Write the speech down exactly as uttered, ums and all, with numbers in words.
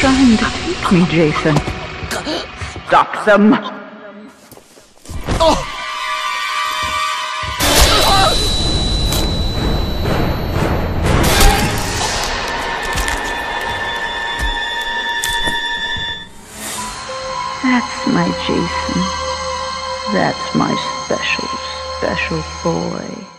trying to take me, Jason. Stop them! Oh. That's my Jason. That's my special, special boy.